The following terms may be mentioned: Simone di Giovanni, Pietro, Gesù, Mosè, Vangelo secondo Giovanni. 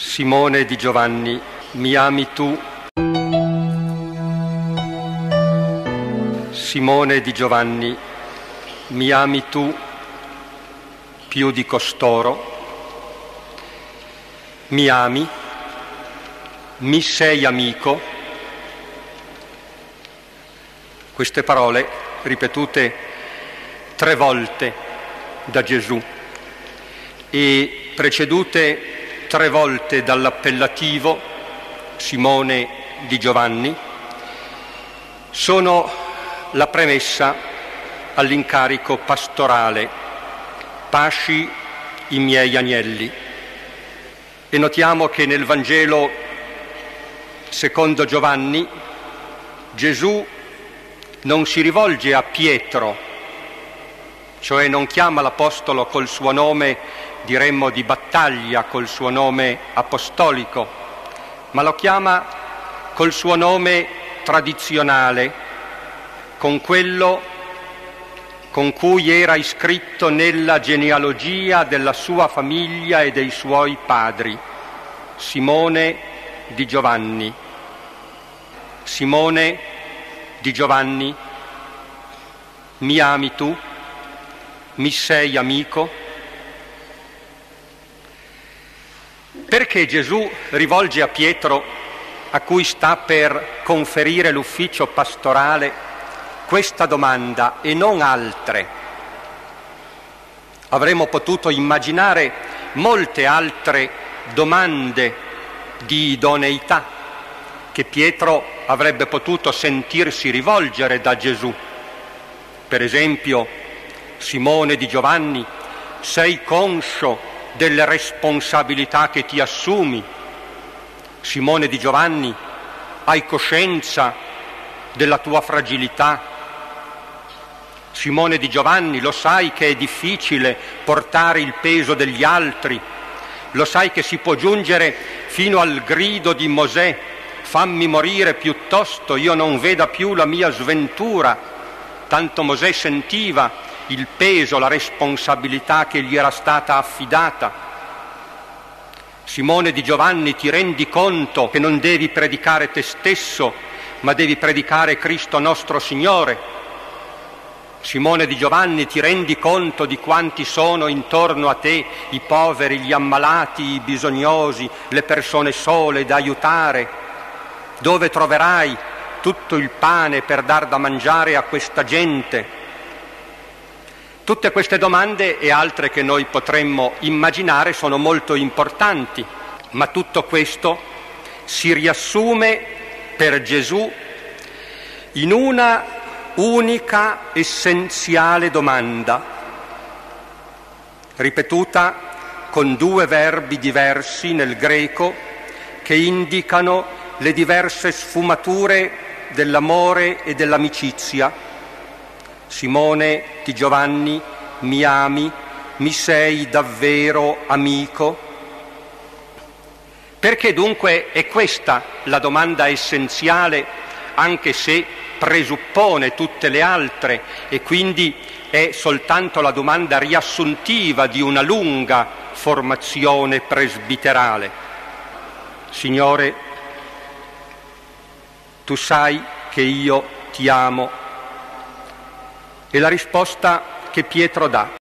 Simone di Giovanni, mi ami tu? Simone di Giovanni, mi ami tu più di costoro? Mi ami? Mi sei amico? Queste parole ripetute 3 volte da Gesù e precedute 3 volte dall'appellativo Simone di Giovanni, sono la premessa all'incarico pastorale: pasci i miei agnelli. E notiamo che nel Vangelo secondo Giovanni Gesù non si rivolge a Pietro, cioè non chiama l'apostolo col suo nome, diremmo di battaglia, col suo nome apostolico, ma lo chiama col suo nome tradizionale, con quello con cui era iscritto nella genealogia della sua famiglia e dei suoi padri: Simone di Giovanni. Simone di Giovanni, mi ami tu? Mi sei amico? Perché Gesù rivolge a Pietro, a cui sta per conferire l'ufficio pastorale, questa domanda e non altre? Avremmo potuto immaginare molte altre domande di idoneità che Pietro avrebbe potuto sentirsi rivolgere da Gesù. Per esempio, Simone di Giovanni, sei conscio delle responsabilità che ti assumi? Simone di Giovanni, hai coscienza della tua fragilità? Simone di Giovanni, lo sai che è difficile portare il peso degli altri? Lo sai che si può giungere fino al grido di Mosè: fammi morire piuttosto, io non veda più la mia sventura? Tanto Mosè sentiva il peso, la responsabilità che gli era stata affidata. Simone di Giovanni, ti rendi conto che non devi predicare te stesso, ma devi predicare Cristo nostro Signore? Simone di Giovanni, ti rendi conto di quanti sono intorno a te i poveri, gli ammalati, i bisognosi, le persone sole da aiutare? Dove troverai tutto il pane per dar da mangiare a questa gente? Tutte queste domande e altre che noi potremmo immaginare sono molto importanti, ma tutto questo si riassume per Gesù in una unica essenziale domanda, ripetuta con 2 verbi diversi nel greco che indicano le diverse sfumature dell'amore e dell'amicizia. Simone di Giovanni, mi ami? Mi sei davvero amico? Perché dunque è questa la domanda essenziale, anche se presuppone tutte le altre, e quindi è soltanto la domanda riassuntiva di una lunga formazione presbiterale. Signore, tu sai che io ti amo. E la risposta che Pietro dà: